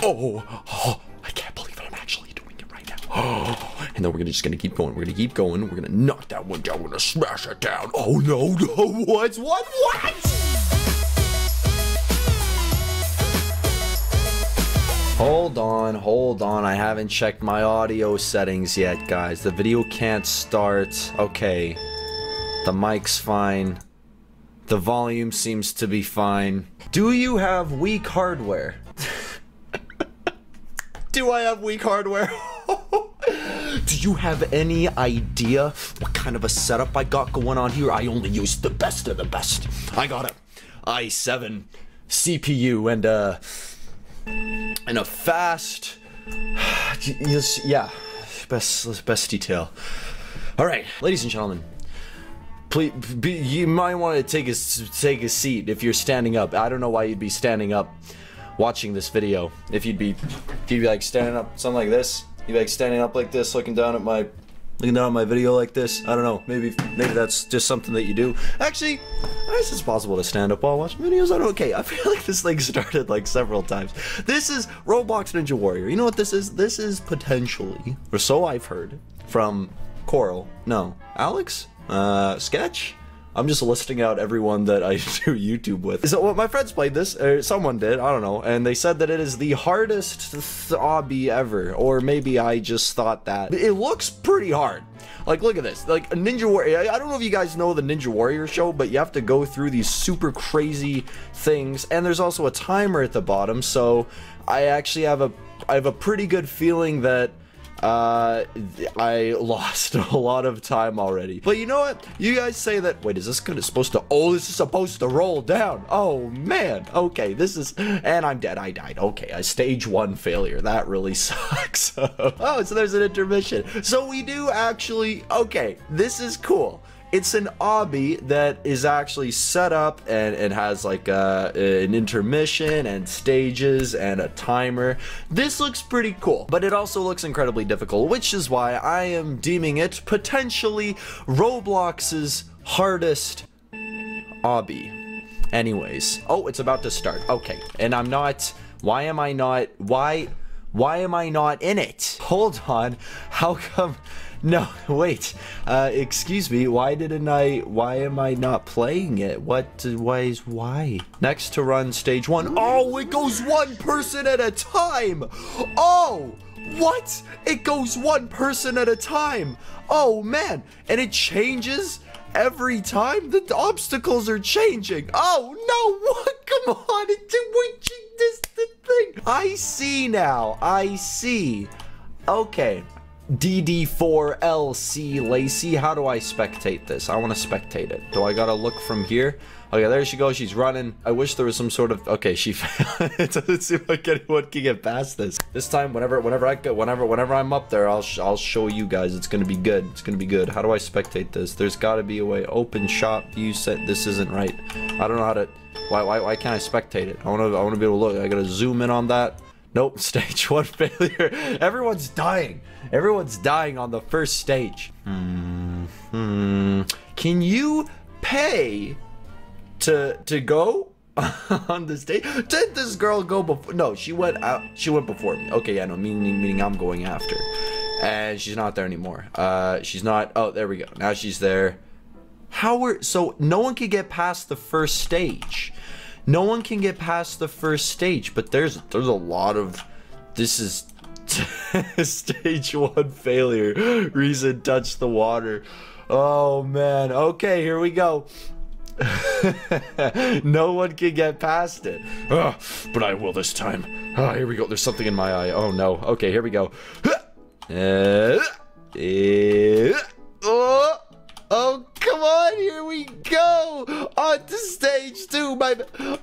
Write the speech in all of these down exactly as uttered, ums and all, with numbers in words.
Oh, oh, I can't believe I'm actually doing it right now. Oh, and then we're gonna just gonna keep going. We're gonna keep going. We're gonna knock that one down. We're gonna smash it down. Oh no, no, what, what, what? Hold on, hold on. I haven't checked my audio settings yet, guys. The video can't start. Okay, the mic's fine. The volume seems to be fine. Do you have weak hardware? Do I have weak hardware? Do you have any idea what kind of a setup I got going on here? I only use the best of the best. I got a i seven C P U and a, and a fast, yeah, best, best detail. All right, ladies and gentlemen. Please, be, you might want to take a, take a seat if you're standing up. I don't know why you'd be standing up watching this video. If you'd be, if you'd be like standing up, something like this. You'd be like standing up like this, looking down at my, looking down at my video like this. I don't know, maybe maybe that's just something that you do. Actually, I guess it's possible to stand up while watching videos. I don't, okay, I feel like this thing started like several times. This is Roblox Ninja Warrior. You know what this is? This is potentially, or so I've heard, from Coral, no, Alex? Uh, Sketch? I'm just listing out everyone that I do YouTube with. So, well, my friends played this, or someone did, I don't know, and they said that it is the hardest hobby ever, or maybe I just thought that. It looks pretty hard. Like, look at this, like, a Ninja Warrior, I don't know if you guys know the Ninja Warrior show, but you have to go through these super crazy things, and there's also a timer at the bottom, so I actually have a, I have a pretty good feeling that Uh, I lost a lot of time already. But you know what? You guys say that, wait, is this gonna supposed to, oh, this is supposed to roll down. Oh man, okay, this is, and I'm dead, I died. Okay, a stage one failure, that really sucks. Oh, so there's an intermission. So we do actually, okay, this is cool. It's an obby that is actually set up and it has like a, an intermission and stages and a timer. This looks pretty cool, but it also looks incredibly difficult, which is why I am deeming it potentially Roblox's hardest obby. Anyways, oh, it's about to start. Okay, and I'm not, why am I not, why, why am I not in it? Hold on, how come? No, wait, uh, excuse me, why didn't I, why am I not playing it? What, why is, why? Next to run stage one. Oh, it goes one person at a time. Oh, what? It goes one person at a time. Oh man, and it changes every time? The obstacles are changing. Oh no, what? Come on, it's changing this thing. I see now, I see. Okay. D D four L C Lacey, how do I spectate this? I want to spectate it. Do I gotta look from here? Okay, there she goes, she's running. I wish there was some sort of, okay, she failed. It doesn't seem like anyone can get past this. This time, whenever, whenever I go, whenever, whenever I'm up there, I'll, sh I'll show you guys. It's gonna be good. It's gonna be good. How do I spectate this? There's gotta be a way. Open shop view set. This isn't right. I don't know how to, why, why, why can't I spectate it? I wanna, I wanna be able to look. I gotta zoom in on that. Nope, stage one failure. Everyone's dying. Everyone's dying on the first stage. Hmm. Hmm. Can you pay to to go on the stage? Did this girl go before? No, she went out. She went before me. Okay, yeah, no, meaning meaning I'm going after, and she's not there anymore. Uh, she's not. Oh, there we go. Now she's there. How are so? No one can get past the first stage. No one can get past the first stage, but there's there's a lot of, this is stage one failure. Reason touched the water. Oh man, okay, here we go. No one can get past it. Oh, but I will this time. Oh, here we go, there's something in my eye. Oh no, okay, here we go. Uh, uh, oh. Oh, come on, here we go! On to stage two, my-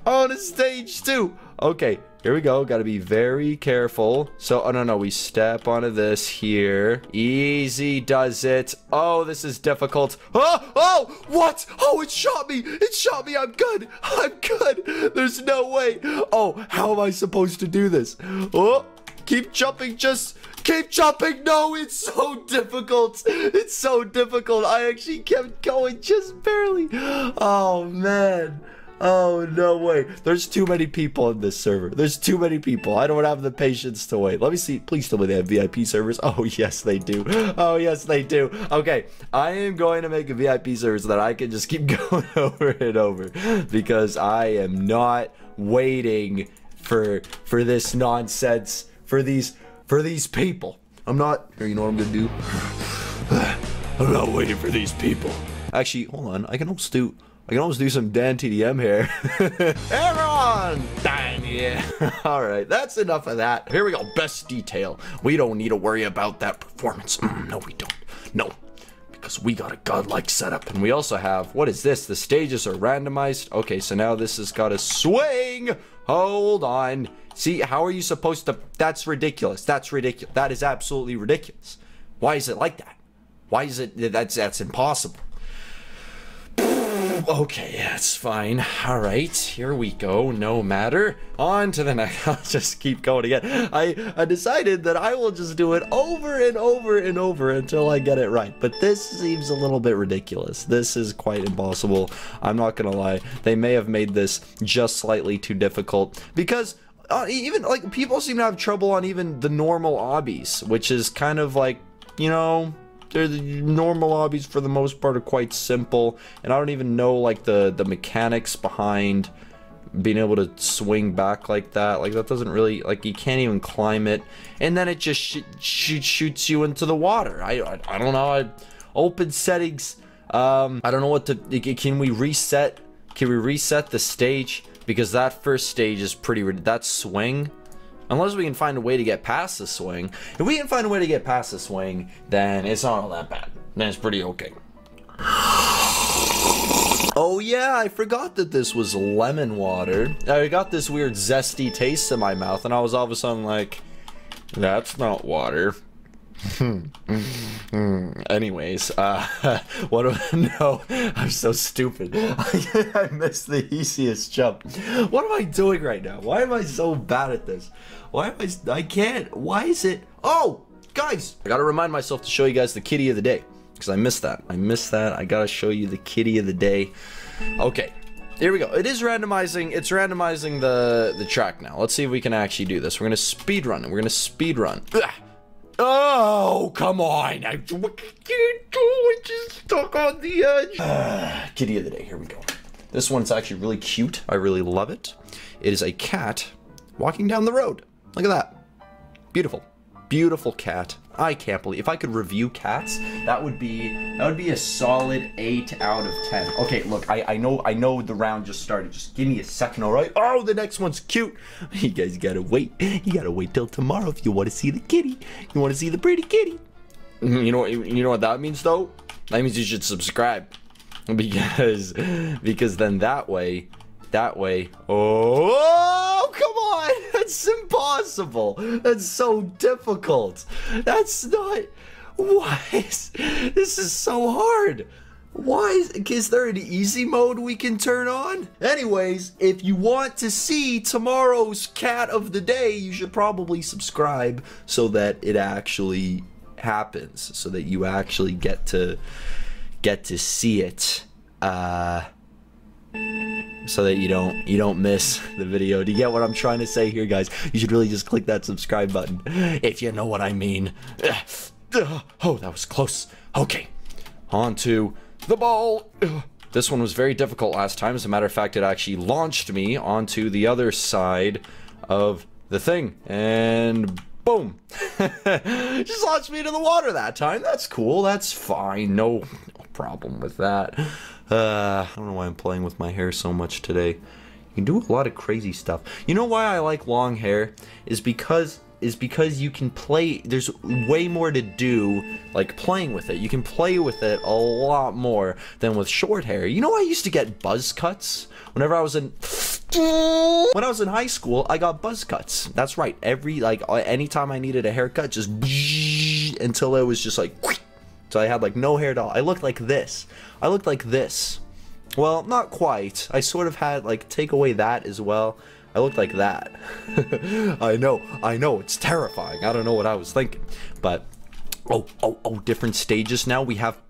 On to stage two! Okay, here we go, gotta be very careful. So, oh no, no, we step onto this here. Easy does it. Oh, this is difficult. Oh, oh, what? Oh, it shot me! It shot me, I'm good! I'm good! There's no way! Oh, how am I supposed to do this? Oh! Keep jumping, just keep jumping. No, it's so difficult. It's so difficult. I actually kept going just barely. Oh, man. Oh, no way. There's too many people in this server. There's too many people. I don't have the patience to wait. Let me see. Please tell me they have V I P servers. Oh, yes, they do. Oh, yes, they do. Okay, I am going to make a V I P server so that I can just keep going over and over because I am not waiting for for this nonsense, for these, for these people. I'm not, here, you know what I'm going to do? I'm not waiting for these people. Actually, hold on. I can almost do... I can almost do some Dan T D M here. Everyone! Dan, yeah. Alright, that's enough of that. Here we go. Best detail. We don't need to worry about that performance. Mm, no, we don't. No. Because we got a godlike setup. And we also have, what is this? The stages are randomized. Okay, so now this has got a swing. Hold on. See, how are you supposed to... That's ridiculous. That's ridiculous. That is absolutely ridiculous. Why is it like that? Why is it... That's, that's impossible. Okay, that's fine. All right, here we go. No matter. On to the next. I'll just keep going again. I, I decided that I will just do it over and over and over until I get it right. But this seems a little bit ridiculous. This is quite impossible. I'm not going to lie. They may have made this just slightly too difficult because... Uh, even, like, people seem to have trouble on even the normal obbies, which is kind of like, you know... They're the normal lobbies for the most part are quite simple, and I don't even know like the the mechanics behind being able to swing back like that. Like that doesn't really, like you can't even climb it, and then it just sh sh shoots you into the water. I I, I don't know. I, open settings. Um, I don't know what to. Can we reset? Can we reset the stage? Because that first stage is pretty. That swing. Unless we can find a way to get past the swing. If we can find a way to get past the swing, then it's not all that bad. Then it's pretty okay. Oh yeah, I forgot that this was lemon water. I got this weird zesty taste in my mouth, and I was all of a sudden like, that's not water. Anyways, uh, what do I know? I'm so stupid. I missed the easiest jump. What am I doing right now? Why am I so bad at this? Why am I? I can't. Why is it? Oh, guys, I gotta remind myself to show you guys the kitty of the day because I missed that. I missed that. I gotta show you the kitty of the day. Okay. Here we go. It is randomizing. It's randomizing the the track now. Let's see if we can actually do this. We're gonna speed run. We're gonna speed run. Ugh. Oh, come on. I can't do it. Just stuck on the edge. Uh, kitty of the day. Here we go. This one's actually really cute. I really love it. It is a cat walking down the road. Look at that. Beautiful. Beautiful cat. I can't believe if I could review cats, that would be that would be a solid eight out of ten. Okay, look, I, I know I know the round just started. Just give me a second, all right? Oh, the next one's cute. You guys gotta wait. You gotta wait till tomorrow if you want to see the kitty. You want to see the pretty kitty. You know you know what that means though? That means you should subscribe because because then that way that way. Oh, come on. That's impossible. That's so difficult. That's not... Why is... This is so hard. Why is... Is there an easy mode we can turn on? Anyways, if you want to see tomorrow's cat of the day, you should probably subscribe so that it actually happens. So that you actually get to... Get to see it. Uh... So that you don't you don't miss the video. Do you get what I'm trying to say here, guys? You should really just click that subscribe button if you know what I mean. Oh, that was close. Okay, on to the ball. This one was very difficult last time. As a matter of fact, it actually launched me onto the other side of the thing, and boom! Just launched me into the water that time. That's cool. That's fine. No, no problem with that. Uh, I don't know why I'm playing with my hair so much today. You can do a lot of crazy stuff. You know why I like long hair? Is because is because you can play, there's way more to do, like playing with it. You can play with it a lot more than with short hair. You know I used to get buzz cuts? Whenever I was in... When I was in high school, I got buzz cuts. That's right. Every, like, anytime I needed a haircut, just... Until it was just like... So I had like no hair at all. I looked like this. I looked like this. Well, not quite. I sort of had like take away that as well. I looked like that. I know. I know. It's terrifying. I don't know what I was thinking. But oh, oh, oh, different stages now. We have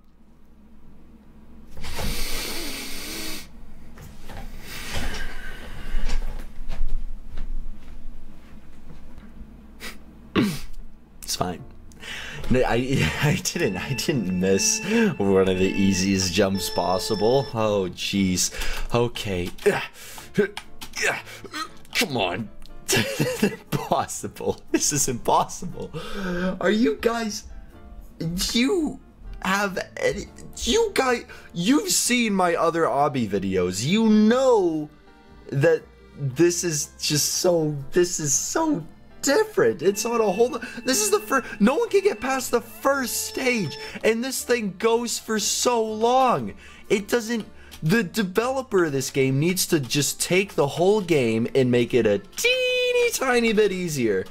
it's fine. No, I, I didn't, I didn't miss one of the easiest jumps possible. Oh, jeez. Okay. Come on. Impossible. This is impossible. Are you guys... Do you have any... You guys... You've seen my other obby videos. You know that this is just so... This is so... different. It's on a whole. This is the first. No one can get past the first stage, and this thing goes for so long. It doesn't. The developer of this game needs to just take the whole game and make it a teeny tiny bit easier,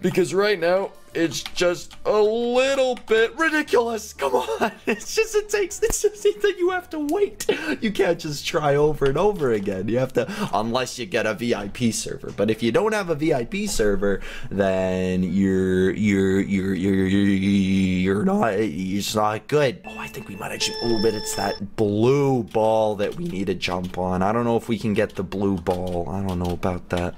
because right now it's just a little bit ridiculous. Come on, it's just it takes. It's just that you have to wait. You can't just try over and over again. You have to, unless you get a V I P server. But if you don't have a V I P server, then you're you're you're you're you're not. It's not good. Oh, I think we might actually. Oh, but it's that blue ball that we need to jump on. I don't know if we can get the blue ball. I don't know about that.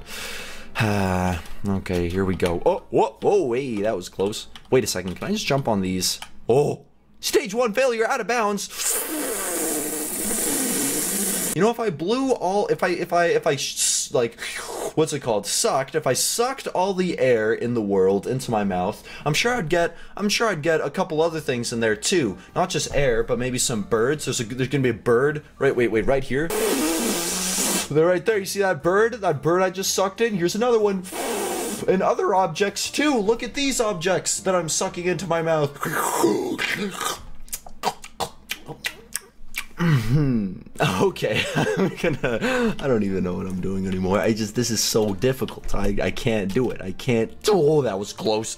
Uh, okay, here we go. Oh, whoa, whoa, hey, that was close. Wait a second, can I just jump on these? Oh, stage one failure, out of bounds. You know, if I blew all, if I, if I, if I, like, what's it called? Sucked. If I sucked all the air in the world into my mouth, I'm sure I'd get, I'm sure I'd get a couple other things in there too. Not just air, but maybe some birds. There's, a, there's gonna be a bird. Right, wait, wait, right here. They're right there. You see that bird? That bird I just sucked in? Here's another one. And other objects, too. Look at these objects that I'm sucking into my mouth. Okay. I'm gonna... I don't even know what I'm doing anymore. I just... This is so difficult. I, I can't do it. I can't... Oh, that was close.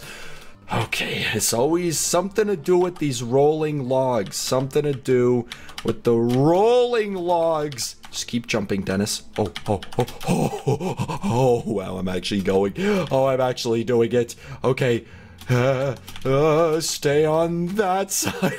Okay, it's always something to do with these rolling logs. Something to do with the rolling logs. Just keep jumping, Dennis. Oh, oh, oh, oh, oh, oh, oh, wow, I'm actually going. Oh, I'm actually doing it. Okay. Uh, uh, stay on that side.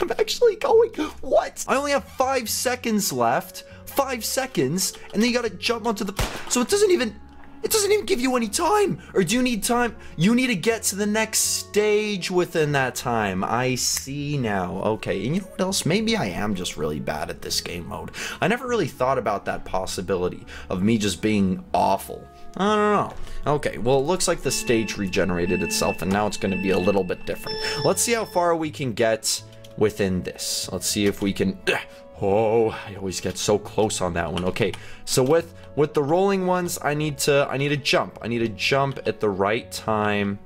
I'm actually going. What? I only have five seconds left. Five seconds. And then you gotta jump onto the... So it doesn't even... It doesn't even give you any time. Or do you need time? You need to get to the next stage within that time. I see now. Okay, and you know what else? Maybe I am just really bad at this game mode. I never really thought about that possibility of me just being awful. I don't know. Okay, well, it looks like the stage regenerated itself, and now it's going to be a little bit different. Let's see how far we can get within this. Let's see if we can... Oh, I always get so close on that one. Okay, so with with the rolling ones, I need to I need to jump. I need to jump at the right time.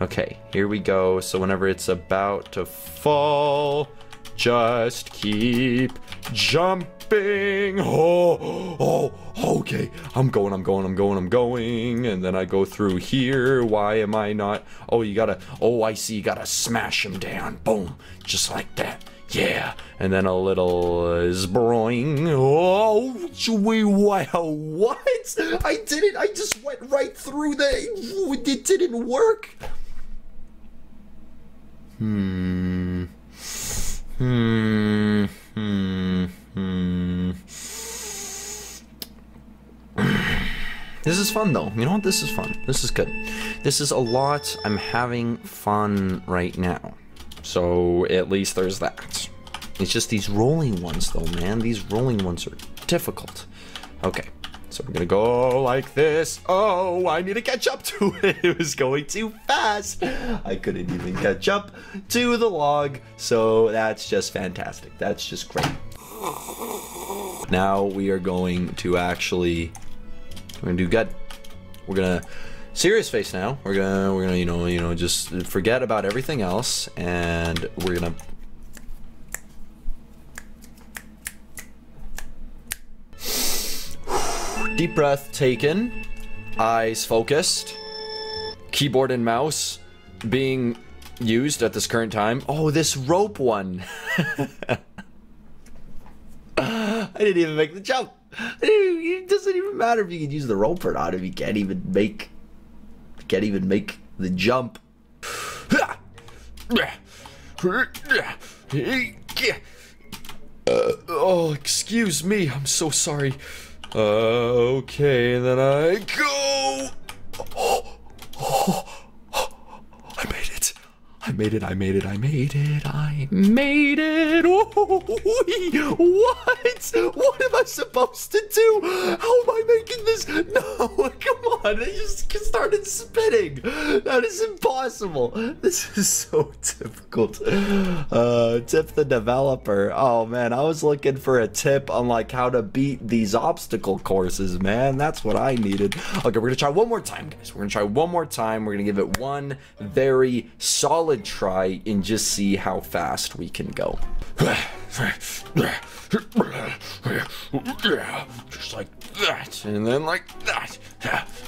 Okay, here we go. So whenever it's about to fall, just keep jumping. Oh, oh, okay. I'm going. I'm going. I'm going. I'm going. And then I go through here. Why am I not? Oh, you gotta. Oh, I see. You gotta smash him down. Boom, just like that. Yeah, and then a little uh, zbroing. Oh, we wow, what? I didn't, I just went right through the, it didn't work. Hmm. Hmm. Hmm. Hmm. This is fun though. You know what? This is fun. This is good. This is a lot. I'm having fun right now. So, at least there's that. It's just these rolling ones, though, man. These rolling ones are difficult. Okay. So, we're gonna go like this. Oh, I need to catch up to it. It was going too fast. I couldn't even catch up to the log. So, that's just fantastic. That's just great. Now, we are going to actually... We're gonna do good. We're gonna... Serious face now. We're gonna, we're gonna, you know, you know, just forget about everything else, and we're gonna. Deep breath taken, eyes focused, keyboard and mouse being used at this current time. Oh, this rope one. I didn't even make the jump. It doesn't even matter if you can use the rope or not if you can't even make. Can't even make the jump. Uh, oh, excuse me. I'm so sorry. Uh, okay, and then I go. made it, I made it, I made it, I made it. Ooh, what? What am I supposed to do? How am I making this? No, come on, I just started spinning. That is impossible. This is so difficult. Uh, tip the developer. Oh man, I was looking for a tip on like how to beat these obstacle courses, man. That's what I needed. Okay, we're gonna try one more time, guys. We're gonna try one more time. We're gonna give it one very solid try and just see how fast we can go. Just like that, and then like that.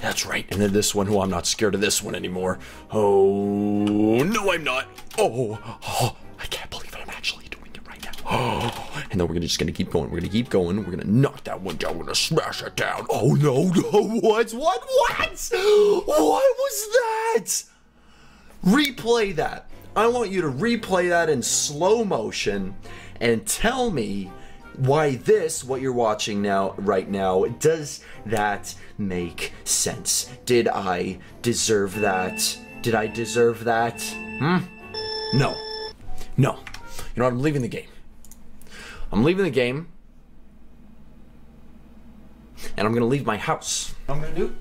That's right. And then this one. Oh, I'm not scared of this one anymore. Oh, no, I'm not. Oh, oh, I can't believe it. I'm actually doing it right now. Oh, and then we're gonna just gonna keep going. We're gonna keep going. We're gonna knock that one down. We're gonna smash it down. Oh no, no, what, what, what? What was that? Replay that. I want you to replay that in slow motion and tell me why this, what you're watching now, right now, does that make sense? Did I deserve that? Did I deserve that? Hmm? No. No. You know what? I'm leaving the game. I'm leaving the game. And I'm gonna leave my house. What I'm gonna do?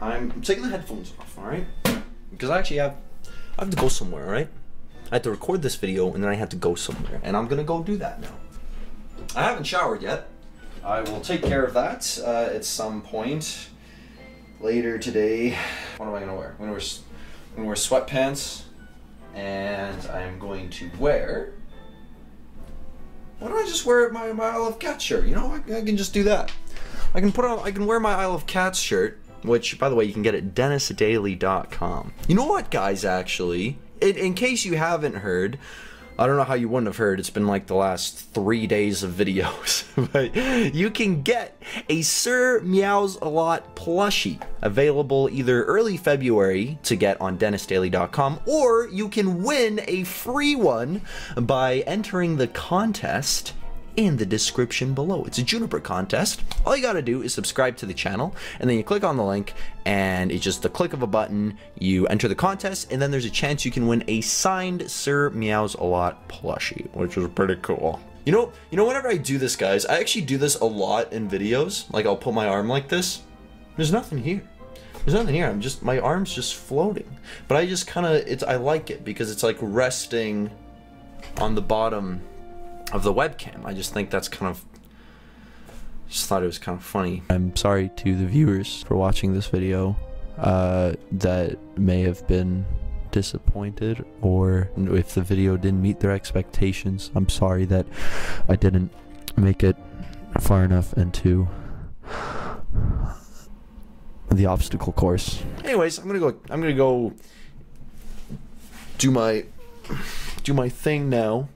I'm taking the headphones off, alright? Because I actually have, I have to go somewhere, all right? I have to record this video, and then I have to go somewhere. And I'm gonna go do that now. I haven't showered yet. I will take care of that uh, at some point later today. What am I gonna wear? I'm gonna wear, I'm gonna wear sweatpants, and I'm going to wear, why don't I just wear my, my Isle of Cats shirt? You know, I, I can just do that. I can put on, I can wear my Isle of Cats shirt, which, by the way, you can get at Dennis Daily dot com. You know what, guys, actually, it, in case you haven't heard, I don't know how you wouldn't have heard, it's been like the last three days of videos, but you can get a Sir Meows A Lot plushie available either early February to get on Dennis Daily dot com, or you can win a free one by entering the contest in the description below. It's a Juniper contest. All you gotta do is subscribe to the channel, and then you click on the link, and it's just the click of a button, you enter the contest, and then there's a chance you can win a signed Sir Meows A Lot plushie, which is pretty cool. You know, you know, whenever I do this, guys, I actually do this a lot in videos. Like, I'll put my arm like this. There's nothing here. There's nothing here. I'm just, my arm's just floating. But I just kinda, it's, I like it, because it's like resting on the bottom of the webcam. I just think that's kind of, just thought it was kind of funny. I'm sorry to the viewers for watching this video uh, that may have been disappointed, or if the video didn't meet their expectations. I'm sorry that I didn't make it far enough into the obstacle course. Anyways, I'm gonna go, I'm gonna go do my, do my thing now.